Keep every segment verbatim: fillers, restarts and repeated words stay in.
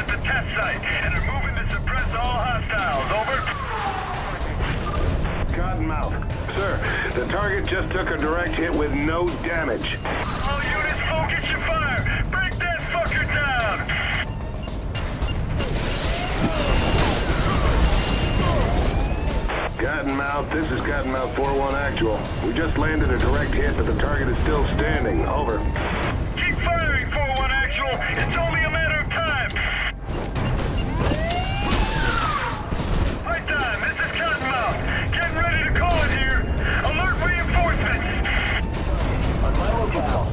at the test site and are moving to suppress all hostiles. Over. Cottonmouth. Sir, the target just took a direct hit with no damage. All units, focus your fire. Break that fucker down. Cottonmouth, this is Cottonmouth four one Actual. We just landed a direct hit, but the target is still standing. Over. Keep firing, four one Actual. It's only a matter of time. Right time, this is Cottonmouth. Getting ready to call it here. Alert reinforcements. On my locale.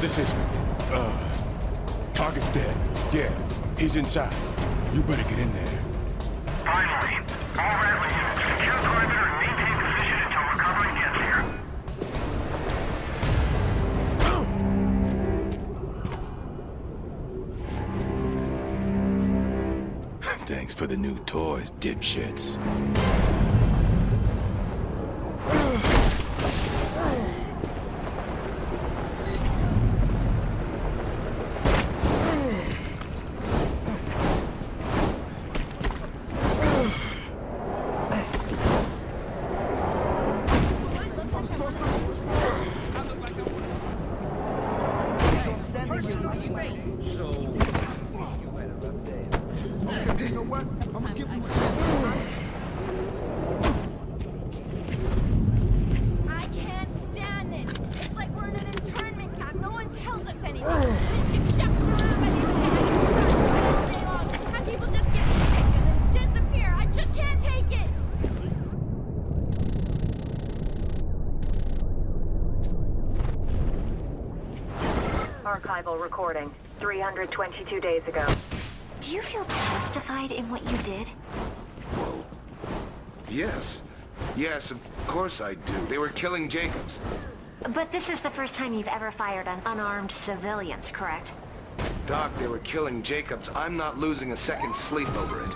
This is, uh, target's dead. Yeah, he's inside. You better get in there. Finally. All right, units, secure perimeter and maintain position until recovery gets here. Thanks for the new toys, dipshits. Archival recording, three hundred twenty-two days ago. Do you feel justified in what you did? Well, yes. Yes, of course I do. They were killing Jacobs. But this is the first time you've ever fired on unarmed civilians, correct? Doc, they were killing Jacobs. I'm not losing a second's sleep over it.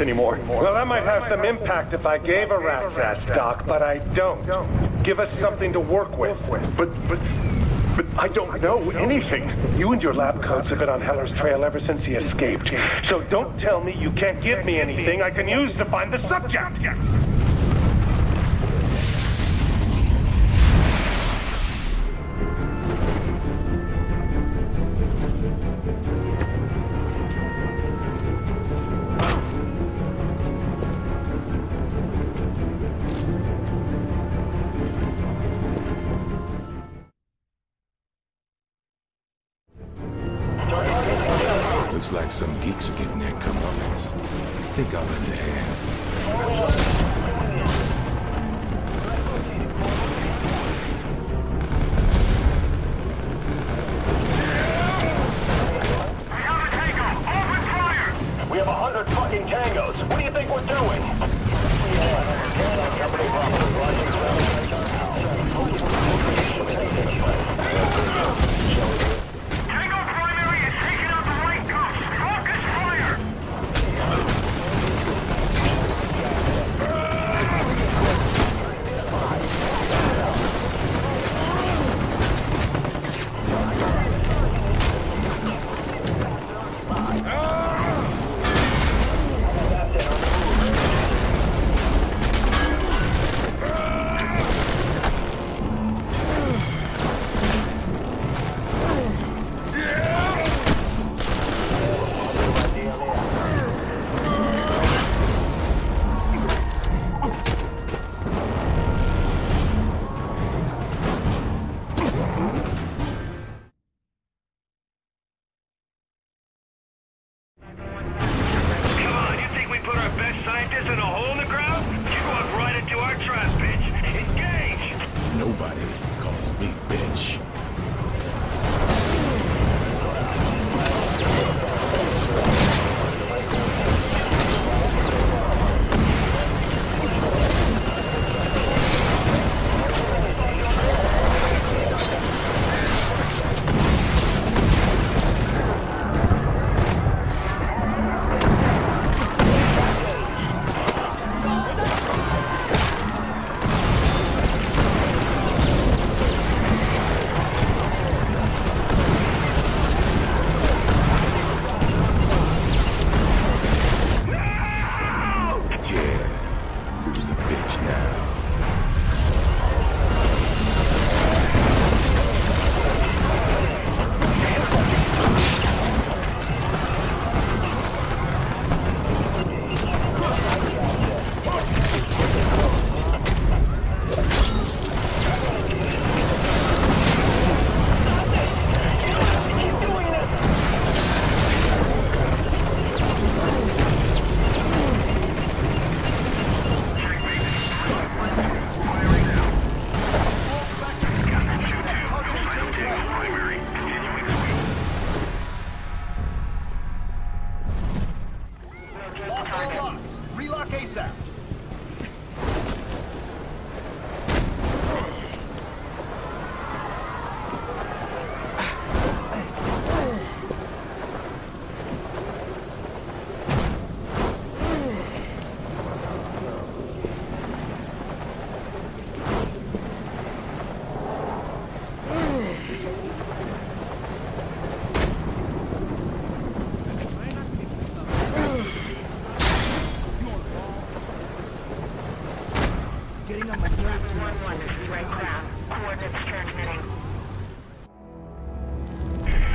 Anymore. Well, that might have some impact if I gave a rat's ass, Doc, but I don't. Give us something to work with. But, but, but I don't know anything. You and your lab coats have been on Heller's trail ever since he escaped. So don't tell me you can't give me anything I can use to find the subject. Looks like some geeks are getting their comeuppance. Think I'll lend a hand.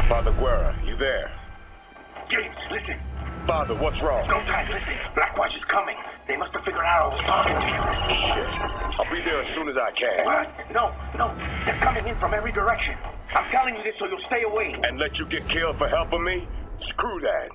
Father Guerra, you there? James, listen. Father, what's wrong? No time, listen. Blackwatch is coming. They must have figured out I was talking to you. Shit. I'll be there as soon as I can. What? No, no. They're coming in from every direction. I'm telling you this so you'll stay away. And let you get killed for helping me? Screw that.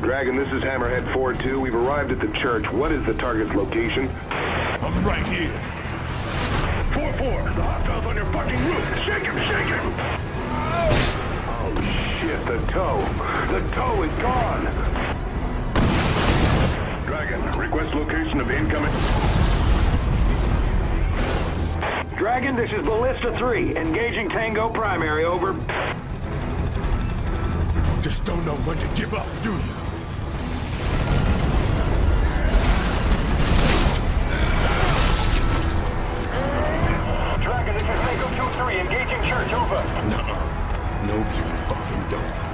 Dragon, this is Hammerhead four two. We've arrived at the church. What is the target's location? I'm right here. four four, there's a hostile on your fucking roof. Shake him, shake him! Oh, shit, the toe. The toe is gone. Dragon, request location of incoming... Dragon, this is Ballista three, engaging Tango Primary, over. Just don't know when to give up, do you? Engaging church, over. Nuh-uh. No, you fucking don't.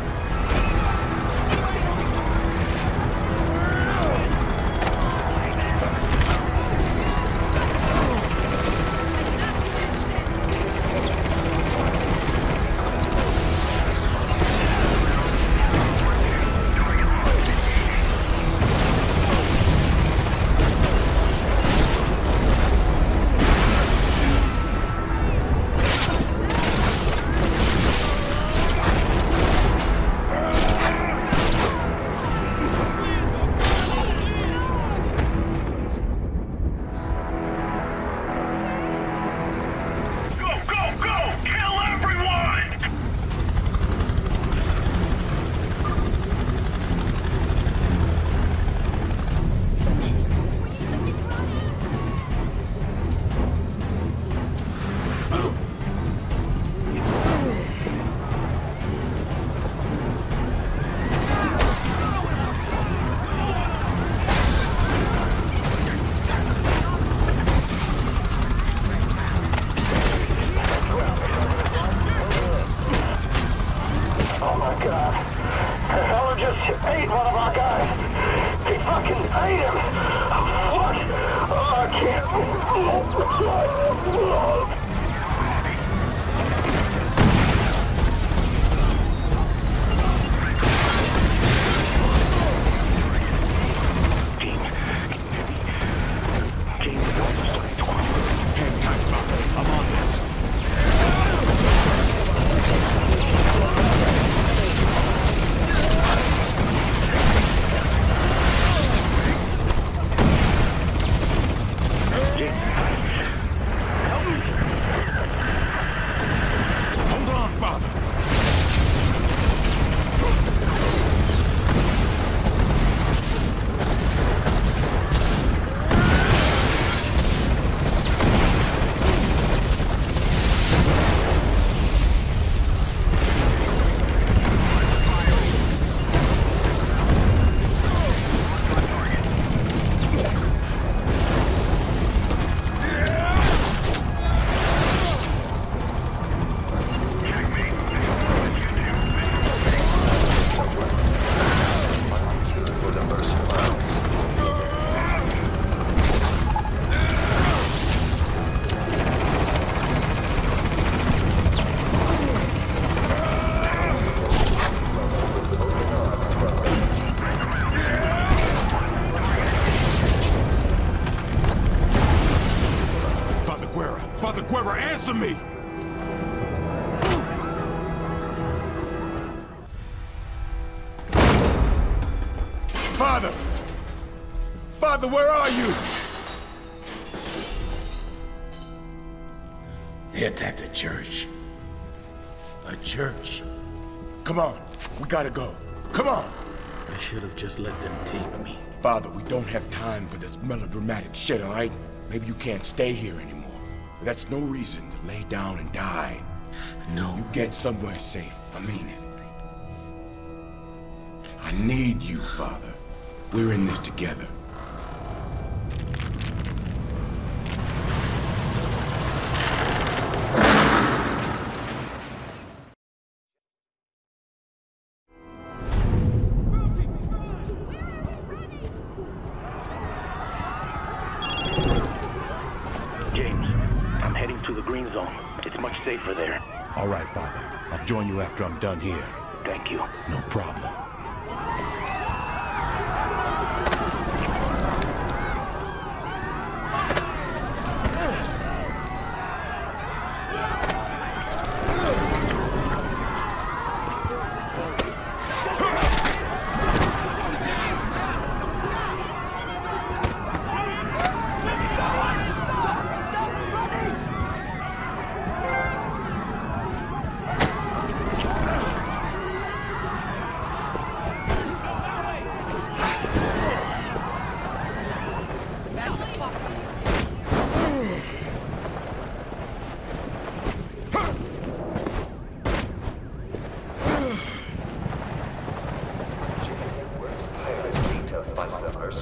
Me. Father! Father, where are you? They attacked a church. A church? Come on, we gotta go. Come on! I should have just let them take me. Father, we don't have time for this melodramatic shit, all right? Maybe you can't stay here anymore. That's no reason to lay down and die. No. You get somewhere safe. I mean it. I need you, Father. We're in this together. Join you after I'm done here. Thank you. No problem.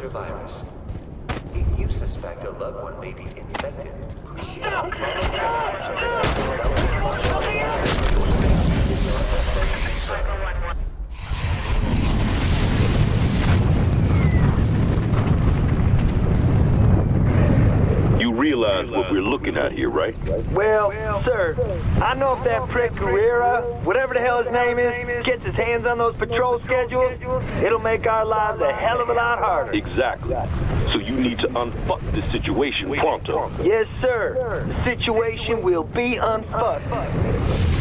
cancer virus. If you suspect a loved one may be infected, please no. No. Realize what we're looking at here, right? Well, sir, I know if that prick Guerra, whatever the hell his name is, gets his hands on those patrol schedules, it'll make our lives a hell of a lot harder. Exactly. So you need to unfuck this situation pronto. Yes, sir. The situation will be unfucked.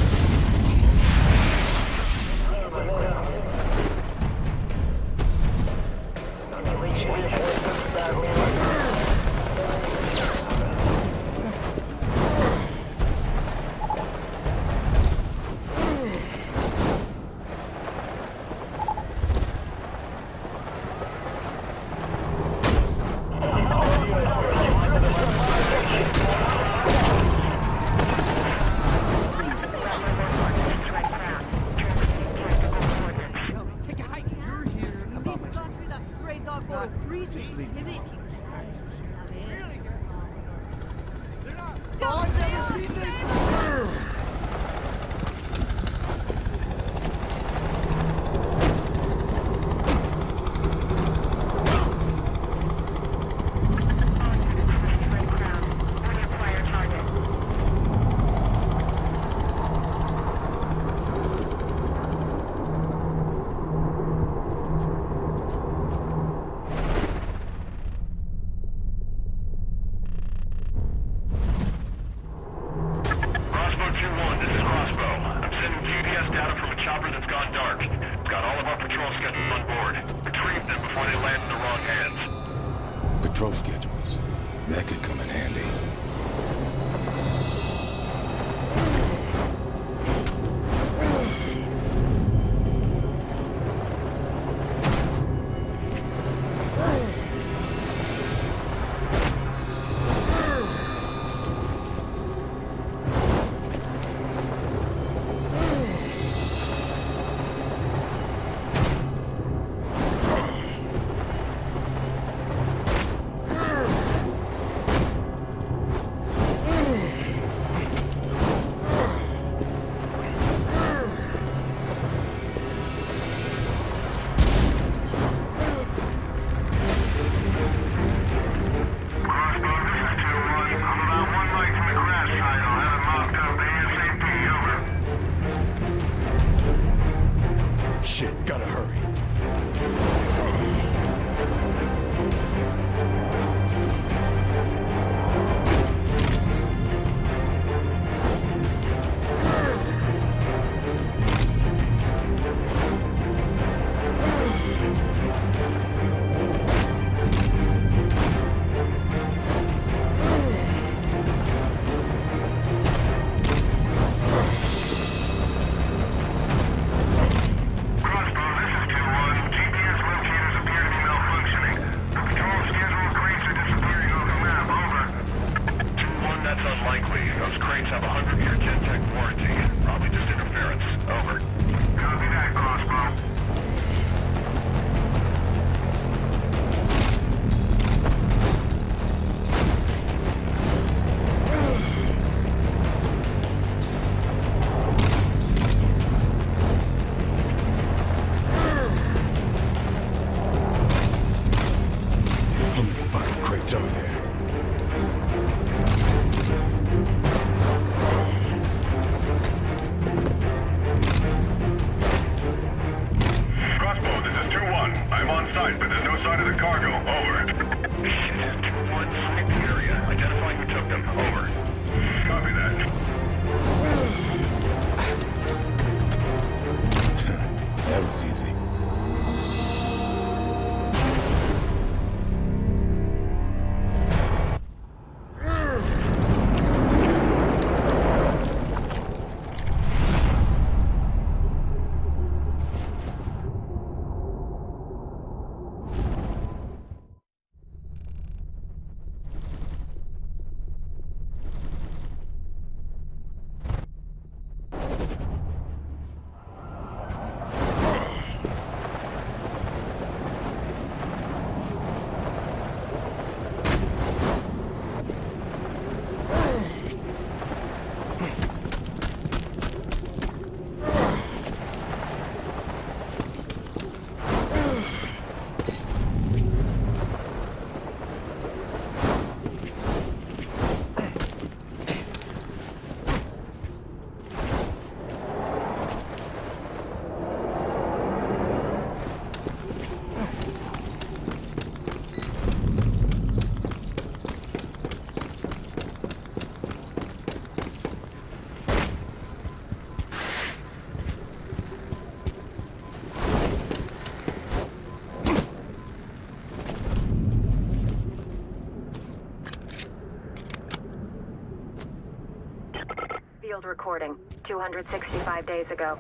field recording two hundred sixty-five days ago.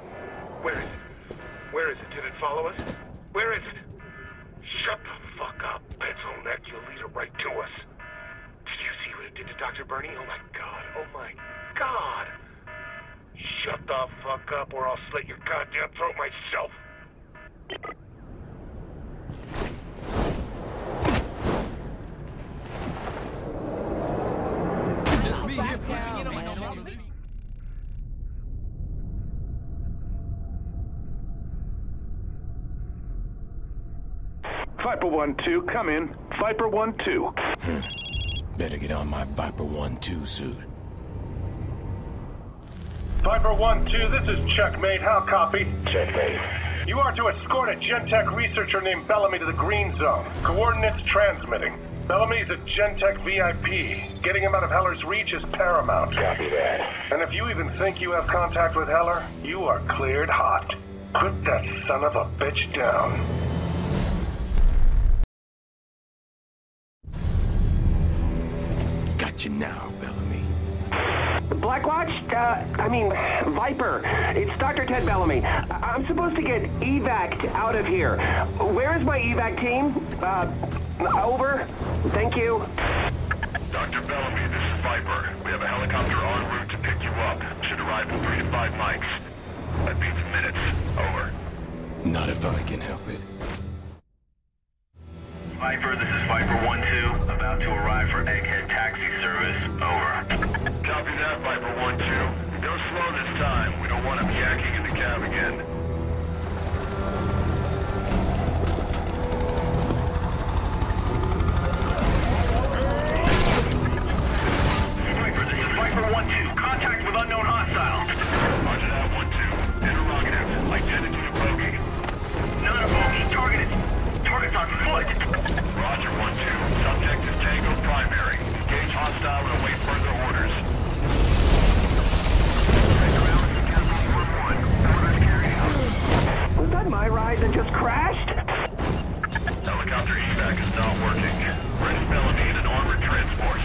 Where is it? Where is it? Did it follow us? Where is it? Shut the fuck up, pencil neck. You'll lead it right to us. Did you see what it did to Doctor Bernie? Oh my god. Oh my god. Shut the fuck up or I'll slit your goddamn throat myself. That's me here pushing in on my shoulders. Viper one two, come in. Viper one two. Hmm. Better get on my Viper one two suit. Viper one two, this is Checkmate. How copy? Checkmate. You are to escort a Gentech researcher named Bellamy to the Green Zone. Coordinates transmitting. Bellamy's a Gentech V I P. Getting him out of Heller's reach is paramount. Copy that. And if you even think you have contact with Heller, you are cleared hot. Put that son of a bitch down. Got you now, Bellamy. Blackwatch? Uh, I mean, Viper. It's Doctor Ted Bellamy. I I'm supposed to get evac'd out of here. Where is my evac team? Uh, over. Thank you. Doctor Bellamy, this is Viper. We have a helicopter en route to pick you up. Should arrive in three to five mics. That means minutes. Over. Not if I can help it. Viper, this is Viper one two. About to arrive for Egghead taxi service. Over. Copy that, Viper one two. Go slow this time. We don't want him yakking in the cab again. Viper, this is Viper one two. Contact with unknown hostile. Roger that, one two. Interrogative. Identity of bogey. Not a bogey. Targeted. Target's on foot. Roger, one two. Subject is Tango Primary. Engage hostile and await further orders. Was that my ride that just crashed? Helicopter evac is not working. Ready Bellamy in an armored transport.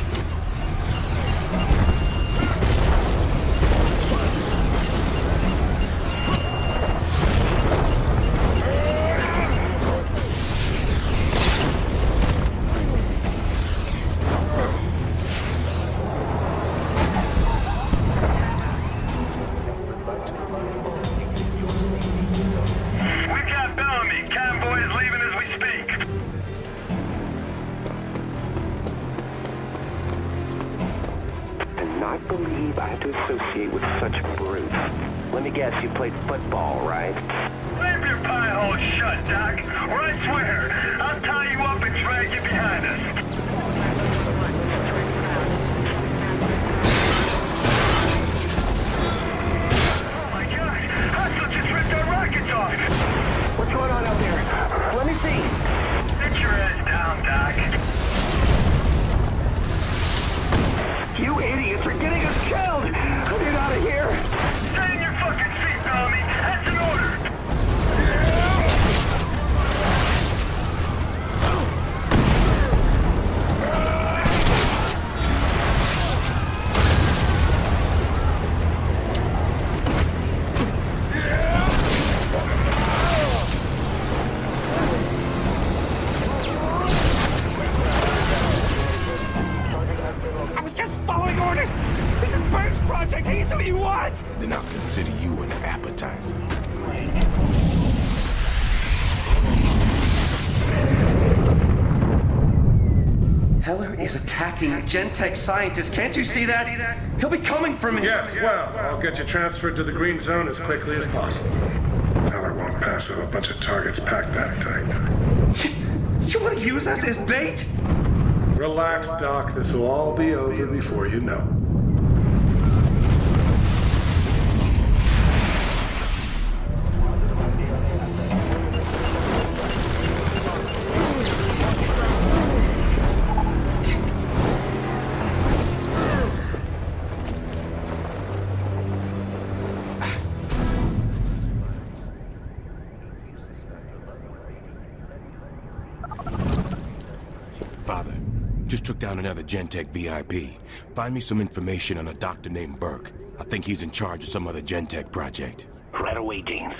Gentech scientist, can't you see that? He'll be coming for me. Yes, well, I'll get you transferred to the Green Zone as quickly as possible. Heller won't pass up a bunch of targets packed that tight. You, you want to use us as bait? Relax, Doc. This will all be over before you know. Another Gentech V I P. Find me some information on a doctor named Burke. I think he's in charge of some other Gentech project. Right away, James.